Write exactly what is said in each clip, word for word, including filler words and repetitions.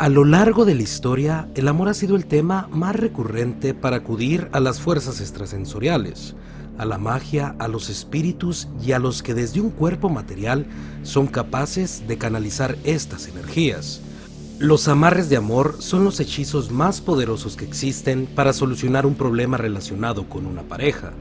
A lo largo de la historia, el amor ha sido el tema más recurrente para acudir a las fuerzas extrasensoriales, a la magia, a los espíritus y a los que desde un cuerpo material son capaces de canalizar estas energías. Los amarres de amor son los hechizos más poderosos que existen para solucionar un problema relacionado con una pareja,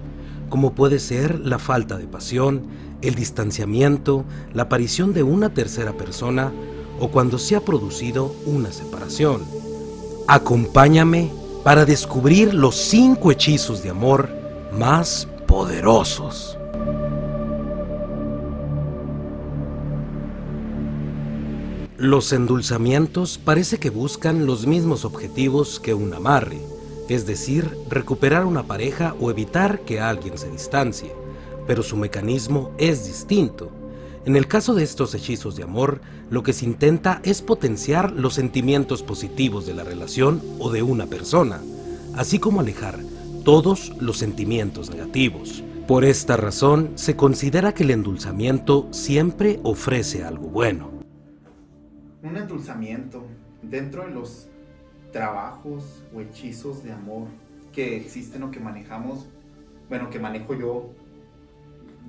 como puede ser la falta de pasión, el distanciamiento, la aparición de una tercera persona, o cuando se ha producido una separación. Acompáñame para descubrir los cinco hechizos de amor más poderosos. Los endulzamientos parece que buscan los mismos objetivos que un amarre, es decir, recuperar una pareja o evitar que alguien se distancie, pero su mecanismo es distinto. En el caso de estos hechizos de amor, lo que se intenta es potenciar los sentimientos positivos de la relación o de una persona, así como alejar todos los sentimientos negativos. Por esta razón, se considera que el endulzamiento siempre ofrece algo bueno. Un endulzamiento, dentro de los trabajos o hechizos de amor que existen o que manejamos, bueno, que manejo yo,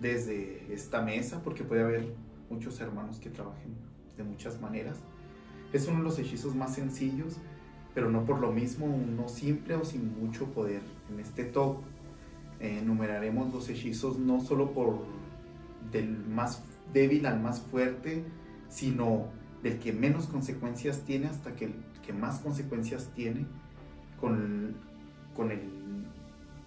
desde esta mesa, porque puede haber muchos hermanos que trabajen de muchas maneras. Es uno de los hechizos más sencillos, pero no por lo mismo uno simple o sin mucho poder. En este top eh, enumeraremos los hechizos no solo por del más débil al más fuerte, sino del que menos consecuencias tiene hasta que el que más consecuencias tiene con, con el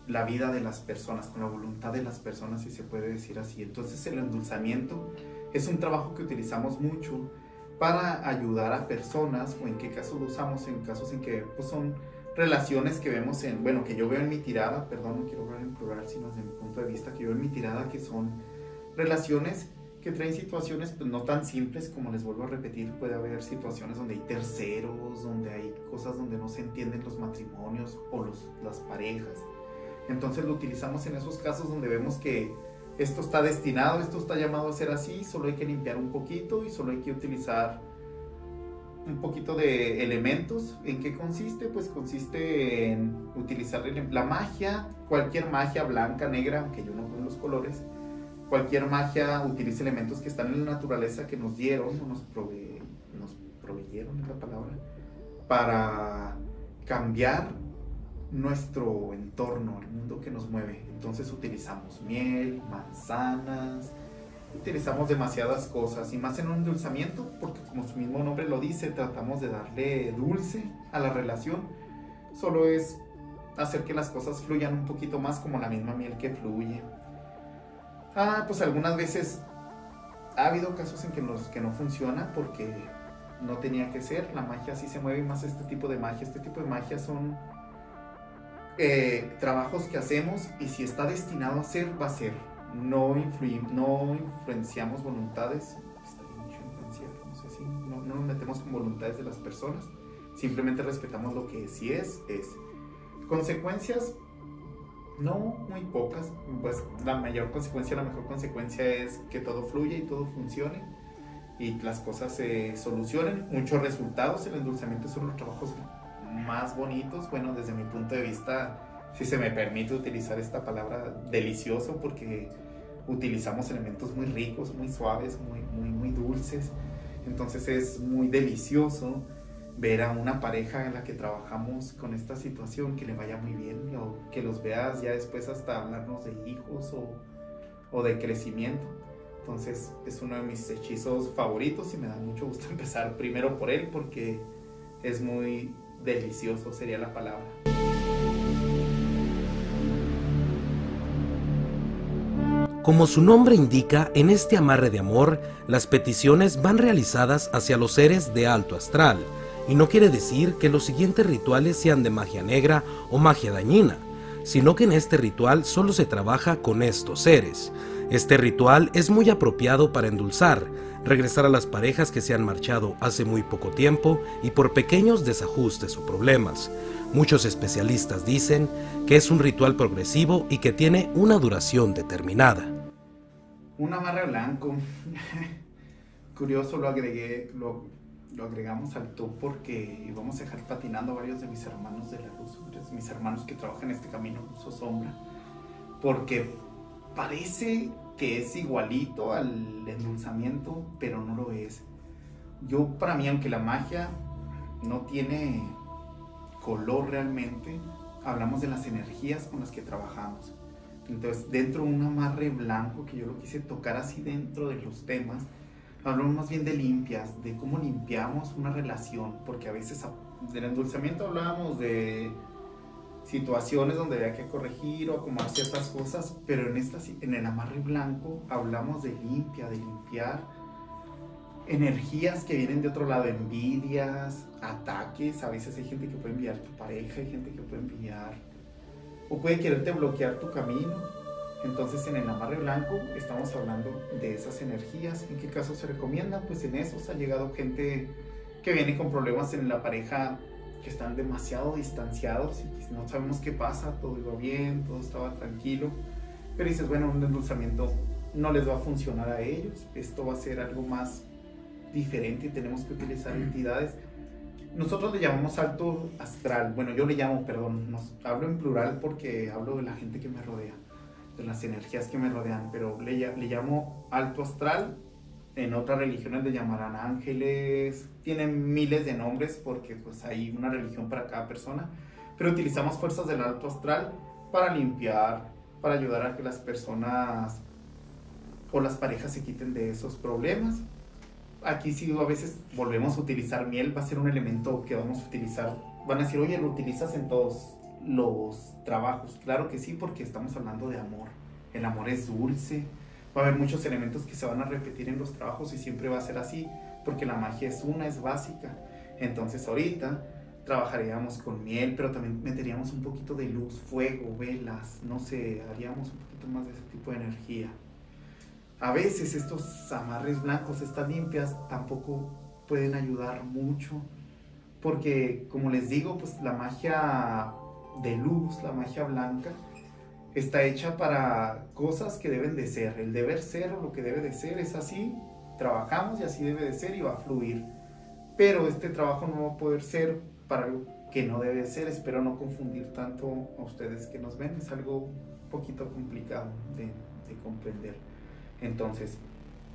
la vida de las personas, con la voluntad de las personas, si se puede decir así. Entonces el endulzamiento es un trabajo que utilizamos mucho para ayudar a personas, o en qué casos lo usamos, en casos en que pues, son relaciones que vemos en, bueno, que yo veo en mi tirada, perdón, no quiero hablar en plural, sino desde mi punto de vista, que yo en mi tirada, que son relaciones que traen situaciones pues, no tan simples, como les vuelvo a repetir, puede haber situaciones donde hay terceros, donde hay cosas donde no se entienden los matrimonios o los, las parejas. Entonces lo utilizamos en esos casos donde vemos que esto está destinado, esto está llamado a ser así, solo hay que limpiar un poquito y solo hay que utilizar un poquito de elementos. ¿En qué consiste? Pues consiste en utilizar la magia, cualquier magia blanca, negra, aunque yo no pongo los colores, cualquier magia utiliza elementos que están en la naturaleza que nos dieron o nos, prove, nos proveyeron, es la palabra, para cambiar nuestro entorno, el mundo que nos mueve. Entonces utilizamos miel, manzanas, utilizamos demasiadas cosas, y más en un endulzamiento, porque como su mismo nombre lo dice, tratamos de darle dulce a la relación. Solo es hacer que las cosas fluyan un poquito más, como la misma miel que fluye. Ah, pues algunas veces ha habido casos en que, nos, que no funciona porque no tenía que ser, la magia así se mueve, y más este tipo de magia, este tipo de magia son Eh, trabajos que hacemos, y si está destinado a ser, va a ser. No, no influenciamos voluntades, está mucho influenciar, no sé si, no, no nos metemos con voluntades de las personas, simplemente respetamos lo que sí es, es. Consecuencias, no muy pocas, pues la mayor consecuencia, la mejor consecuencia es que todo fluya y todo funcione, y las cosas se solucionen. Muchos resultados, el endulzamiento son los trabajos más bonitos, bueno, desde mi punto de vista, si se me permite utilizar esta palabra, delicioso, porque utilizamos elementos muy ricos, muy suaves, muy, muy, muy dulces. Entonces es muy delicioso ver a una pareja en la que trabajamos con esta situación, que le vaya muy bien, o que los veas ya después hasta hablarnos de hijos o, o de crecimiento. Entonces es uno de mis hechizos favoritos y me da mucho gusto empezar primero por él, porque es muy delicioso, sería la palabra. Como su nombre indica, en este amarre de amor, las peticiones van realizadas hacia los seres de alto astral, y no quiere decir que los siguientes rituales sean de magia negra o magia dañina, sino que en este ritual solo se trabaja con estos seres. Este ritual es muy apropiado para endulzar, regresar a las parejas que se han marchado hace muy poco tiempo y por pequeños desajustes o problemas. Muchos especialistas dicen que es un ritual progresivo y que tiene una duración determinada. Un amarre blanco, curioso, lo agregué, lo, lo agregamos al top porque íbamos a dejar patinando a varios de mis hermanos de la luz, mis hermanos que trabajan en este camino luz o sombra, porque parece que es igualito al endulzamiento, pero no lo es. Yo, para mí, aunque la magia no tiene color realmente, hablamos de las energías con las que trabajamos. Entonces, dentro de un amarre blanco, que yo lo quise tocar así dentro de los temas, hablamos más bien de limpias, de cómo limpiamos una relación, porque a veces del endulzamiento hablábamos de situaciones donde había que corregir o acomodar ciertas cosas, pero en, esta, en el amarre blanco hablamos de limpia, de limpiar energías que vienen de otro lado, envidias, ataques. A veces hay gente que puede enviar tu pareja, hay gente que puede enviar o puede quererte bloquear tu camino. Entonces, en el amarre blanco estamos hablando de esas energías. ¿En qué caso se recomienda? Pues en esos ha llegado gente que viene con problemas en la pareja, que están demasiado distanciados y no sabemos qué pasa, todo iba bien, todo estaba tranquilo, pero dices, bueno, un endulzamiento no les va a funcionar a ellos, esto va a ser algo más diferente y tenemos que utilizar entidades. Nosotros le llamamos alto astral, bueno, yo le llamo, perdón, nos, hablo en plural porque hablo de la gente que me rodea, de las energías que me rodean, pero le, le llamo alto astral. En otras religiones le llamarán ángeles, tienen miles de nombres porque pues hay una religión para cada persona, pero utilizamos fuerzas del alto astral para limpiar, para ayudar a que las personas o las parejas se quiten de esos problemas. Aquí sí a veces volvemos a utilizar miel, va a ser un elemento que vamos a utilizar. Van a decir, oye, ¿lo utilizas en todos los trabajos? Claro que sí, porque estamos hablando de amor, el amor es dulce. Va a haber muchos elementos que se van a repetir en los trabajos y siempre va a ser así, porque la magia es una, es básica. Entonces ahorita trabajaríamos con miel, pero también meteríamos un poquito de luz, fuego, velas, no sé, haríamos un poquito más de ese tipo de energía. A veces estos amarres blancos, estas limpias, tampoco pueden ayudar mucho, porque como les digo, pues la magia de luz, la magia blanca, está hecha para cosas que deben de ser, el deber ser o lo que debe de ser es así, trabajamos y así debe de ser y va a fluir, pero este trabajo no va a poder ser para algo que no debe de ser. Espero no confundir tanto a ustedes que nos ven, es algo un poquito complicado de, de comprender. Entonces,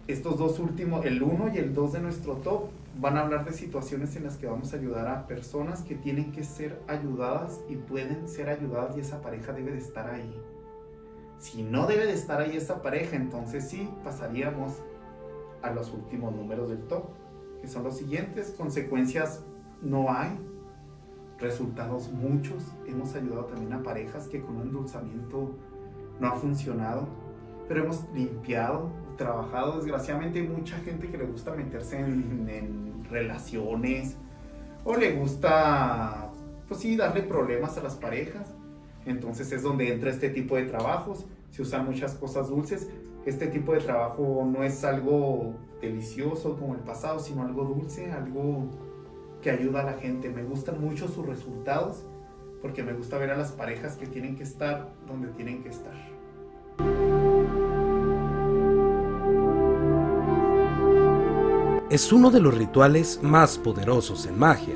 estos dos últimos, el uno y el dos de nuestro top, van a hablar de situaciones en las que vamos a ayudar a personas que tienen que ser ayudadas y pueden ser ayudadas, y esa pareja debe de estar ahí. Si no debe de estar ahí esa pareja, entonces sí pasaríamos a los últimos números del top, que son los siguientes. Consecuencias no hay, resultados muchos. Hemos ayudado también a parejas que con un endulzamiento no ha funcionado, pero hemos limpiado, trabajado. Desgraciadamente hay mucha gente que le gusta meterse en, en relaciones, o le gusta, pues sí, darle problemas a las parejas. Entonces es donde entra este tipo de trabajos, se usan muchas cosas dulces. Este tipo de trabajo no es algo delicioso como el pasado, sino algo dulce, algo que ayuda a la gente. Me gustan mucho sus resultados, porque me gusta ver a las parejas que tienen que estar donde tienen que estar. Es uno de los rituales más poderosos en magia.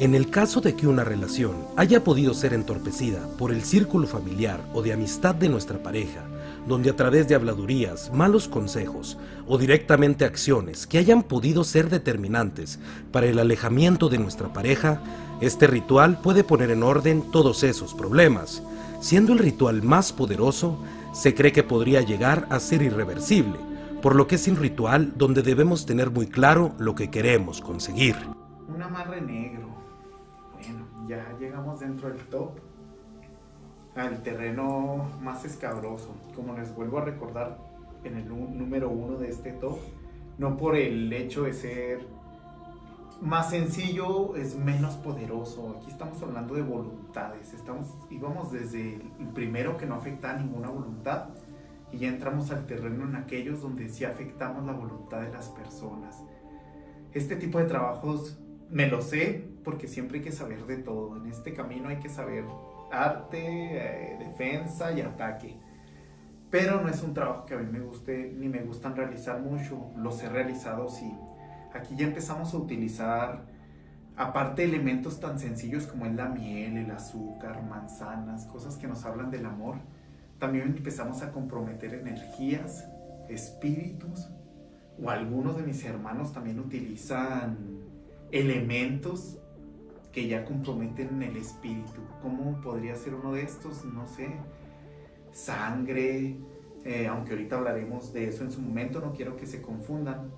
En el caso de que una relación haya podido ser entorpecida por el círculo familiar o de amistad de nuestra pareja, donde a través de habladurías, malos consejos o directamente acciones que hayan podido ser determinantes para el alejamiento de nuestra pareja, este ritual puede poner en orden todos esos problemas. Siendo el ritual más poderoso, se cree que podría llegar a ser irreversible, por lo que es un ritual donde debemos tener muy claro lo que queremos conseguir. Un amarre negro. Bueno, ya llegamos dentro del top, al terreno más escabroso. Como les vuelvo a recordar, en el número uno de este top, no por el hecho de ser más sencillo es menos poderoso. Aquí estamos hablando de voluntades. Estamos, íbamos desde el primero que no afecta a ninguna voluntad, y ya entramos al terreno en aquellos donde sí afectamos la voluntad de las personas. Este tipo de trabajos me lo sé porque siempre hay que saber de todo. En este camino hay que saber arte, eh, defensa y ataque. Pero no es un trabajo que a mí me guste ni me gustan realizar mucho. Los he realizado sí, Aquí ya empezamos a utilizar, aparte, elementos tan sencillos como es la miel, el azúcar, manzanas, cosas que nos hablan del amor. También empezamos a comprometer energías, espíritus, o algunos de mis hermanos también utilizan elementos que ya comprometen el espíritu. ¿Cómo podría ser uno de estos? No sé, sangre, eh, aunque ahorita hablaremos de eso en su momento, no quiero que se confundan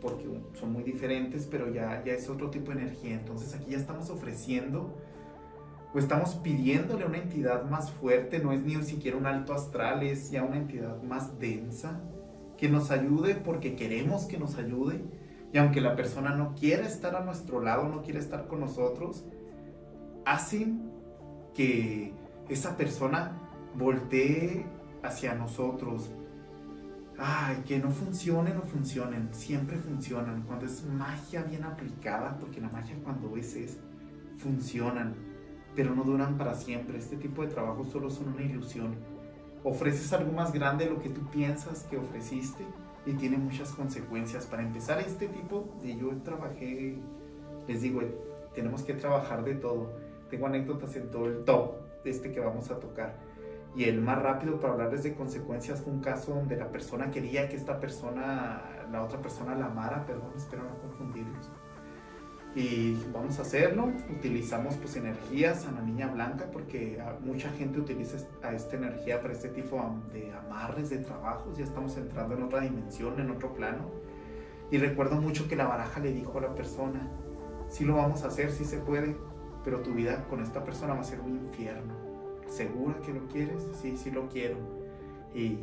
porque son muy diferentes, pero ya, ya es otro tipo de energía. Entonces aquí ya estamos ofreciendo o estamos pidiéndole a una entidad más fuerte, no es ni siquiera un alto astral, es ya una entidad más densa, que nos ayude porque queremos que nos ayude. Y aunque la persona no quiera estar a nuestro lado, no quiera estar con nosotros, hacen que esa persona voltee hacia nosotros. Ay, que no funcionen o funcionen, siempre funcionan. Cuando es magia bien aplicada, porque la magia cuando es, es funcionan, pero no duran para siempre. Este tipo de trabajos solo son una ilusión. Ofreces algo más grande de lo que tú piensas que ofreciste y tiene muchas consecuencias. Para empezar, este tipo, y yo trabajé, les digo, tenemos que trabajar de todo. Tengo anécdotas en todo el top, este que vamos a tocar. Y el más rápido para hablarles de consecuencias fue un caso donde la persona quería que esta persona, la otra persona la amara, perdón, espero no confundirlos. Y vamos a hacerlo, utilizamos pues energías a la niña blanca porque mucha gente utiliza a esta energía para este tipo de amarres, de trabajos. Ya estamos entrando en otra dimensión, en otro plano. Y recuerdo mucho que la baraja le dijo a la persona, sí lo vamos a hacer, sí se puede, pero tu vida con esta persona va a ser un infierno. ¿Segura que lo quieres? Sí, sí lo quiero. Y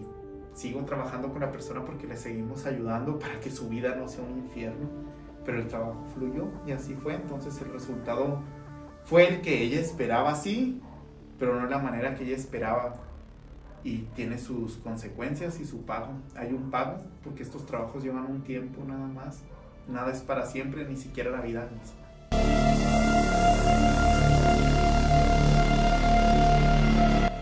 sigo trabajando con la persona porque le seguimos ayudando para que su vida no sea un infierno. Pero el trabajo fluyó y así fue. Entonces el resultado fue el que ella esperaba, sí, pero no la manera que ella esperaba. Y tiene sus consecuencias y su pago. Hay un pago porque estos trabajos llevan un tiempo nada más. Nada es para siempre, ni siquiera la vida misma.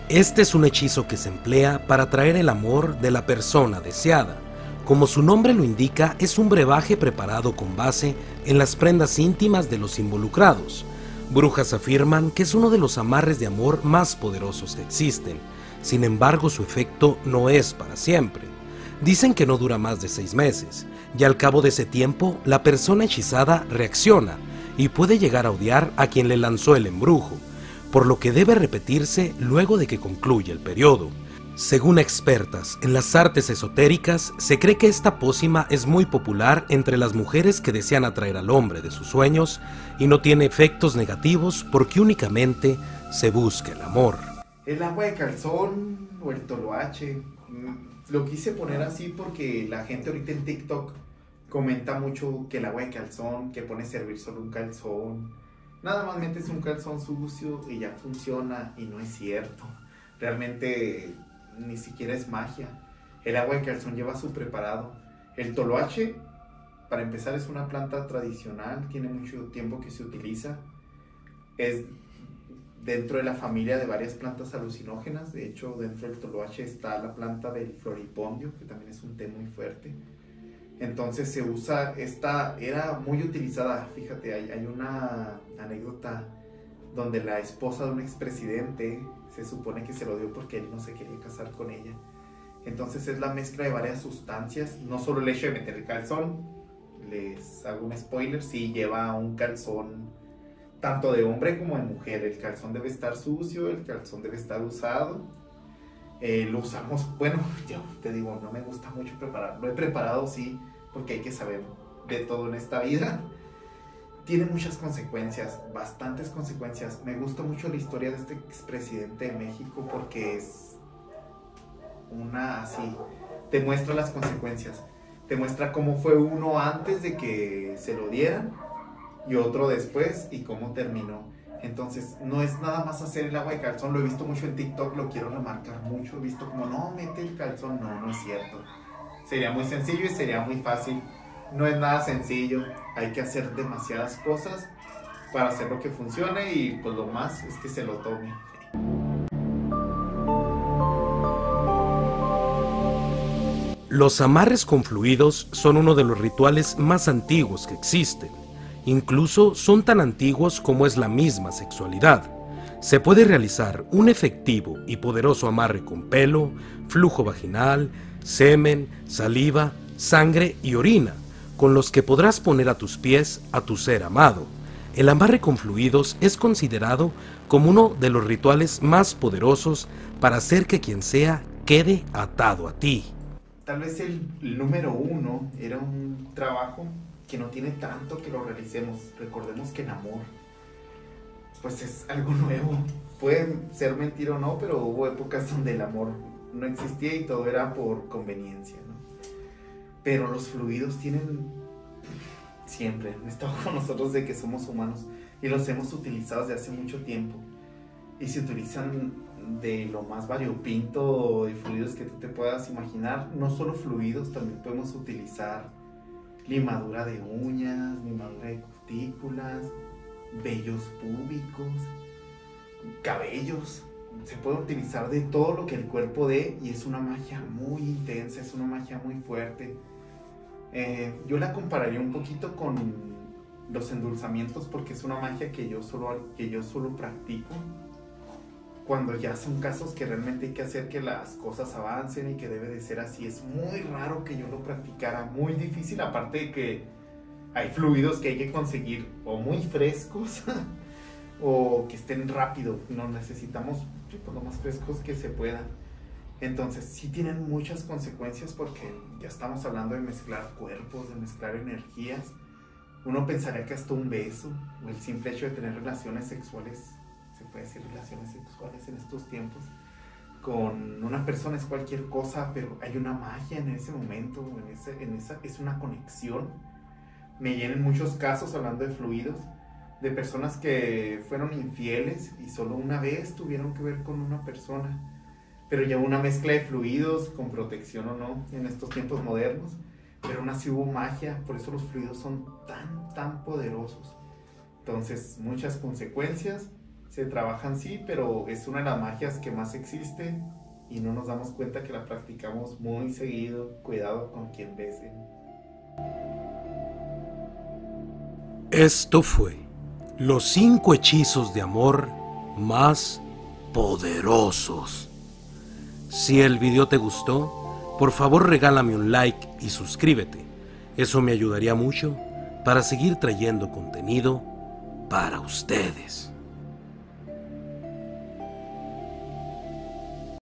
Este es un hechizo que se emplea para atraer el amor de la persona deseada. Como su nombre lo indica, es un brebaje preparado con base en las prendas íntimas de los involucrados. Brujas afirman que es uno de los amarres de amor más poderosos que existen. Sin embargo, su efecto no es para siempre. Dicen que no dura más de seis meses, y al cabo de ese tiempo, la persona hechizada reacciona y puede llegar a odiar a quien le lanzó el embrujo, por lo que debe repetirse luego de que concluya el periodo. Según expertas en las artes esotéricas, se cree que esta pócima es muy popular entre las mujeres que desean atraer al hombre de sus sueños y no tiene efectos negativos porque únicamente se busca el amor. El agua de calzón o el toloache, lo quise poner así porque la gente ahorita en TikTok comenta mucho que el agua de calzón, que pone a servir solo un calzón, nada más metes un calzón sucio y ya funciona, y no es cierto. Realmente ni siquiera es magia. El agua de calzón lleva su preparado. El toloache, para empezar, es una planta tradicional, tiene mucho tiempo que se utiliza. Es dentro de la familia de varias plantas alucinógenas. De hecho, dentro del toloache está la planta del floripondio, que también es un té muy fuerte. Entonces se usa, esta era muy utilizada, fíjate, hay, hay una anécdota donde la esposa de un expresidente se supone que se lo dio porque él no se quería casar con ella. Entonces es la mezcla de varias sustancias, no solo el hecho de meter el calzón, les hago un spoiler, sí lleva un calzón tanto de hombre como de mujer, el calzón debe estar sucio, el calzón debe estar usado. Eh, lo usamos, bueno, yo te digo, no me gusta mucho preparar, lo he preparado sí, porque hay que saber de todo en esta vida. Tiene muchas consecuencias, bastantes consecuencias. Me gusta mucho la historia de este expresidente de México porque es una así, te muestra las consecuencias, te muestra cómo fue uno antes de que se lo dieran y otro después y cómo terminó. Entonces, no es nada más hacer el agua de calzón, lo he visto mucho en TikTok, lo quiero remarcar mucho, he visto como, no, mete el calzón, no, no es cierto. Sería muy sencillo y sería muy fácil, no es nada sencillo, hay que hacer demasiadas cosas para hacer lo que funcione y pues lo más es que se lo tome. Los amarres con fluidos son uno de los rituales más antiguos que existen. Incluso son tan antiguos como es la misma sexualidad. Se puede realizar un efectivo y poderoso amarre con pelo, flujo vaginal, semen, saliva, sangre y orina, con los que podrás poner a tus pies a tu ser amado. El amarre con fluidos es considerado como uno de los rituales más poderosos para hacer que quien sea quede atado a ti. Tal vez el, el número uno era un trabajo que no tiene tanto que lo realicemos. Recordemos que el amor, pues es algo nuevo. Puede ser mentira o no, pero hubo épocas donde el amor no existía y todo era por conveniencia, ¿no? Pero los fluidos tienen siempre, han estado con nosotros de que somos humanos y los hemos utilizado desde hace mucho tiempo. Y se utilizan de lo más variopinto de fluidos que tú te puedas imaginar. No solo fluidos, también podemos utilizar limadura de uñas, limadura de cutículas, vellos púbicos, cabellos. Se puede utilizar de todo lo que el cuerpo dé y es una magia muy intensa, es una magia muy fuerte. Eh, yo la compararía un poquito con los endulzamientos porque es una magia que yo solo, que yo solo practico cuando ya son casos que realmente hay que hacer que las cosas avancen y que debe de ser así. Es muy raro que yo lo practicara, muy difícil, aparte de que hay fluidos que hay que conseguir o muy frescos o que estén rápido. Nos necesitamos lo más frescos que se puedan. Entonces sí tienen muchas consecuencias porque ya estamos hablando de mezclar cuerpos, de mezclar energías. Uno pensaría que hasta un beso o el simple hecho de tener relaciones sexuales, se puede decir relaciones sexuales en estos tiempos, con una persona es cualquier cosa, pero hay una magia en ese momento, en ese, en esa, es una conexión. Me llenan muchos casos, hablando de fluidos, de personas que fueron infieles y solo una vez tuvieron que ver con una persona, pero ya una mezcla de fluidos, con protección o no, en estos tiempos modernos, pero aún así hubo magia. Por eso los fluidos son tan, tan poderosos. Entonces, muchas consecuencias, se trabajan sí, pero es una de las magias que más existe y no nos damos cuenta que la practicamos muy seguido. Cuidado con quien besen. Esto fue los cinco hechizos de amor más poderosos. Si el video te gustó, por favor regálame un like y suscríbete. Eso me ayudaría mucho para seguir trayendo contenido para ustedes.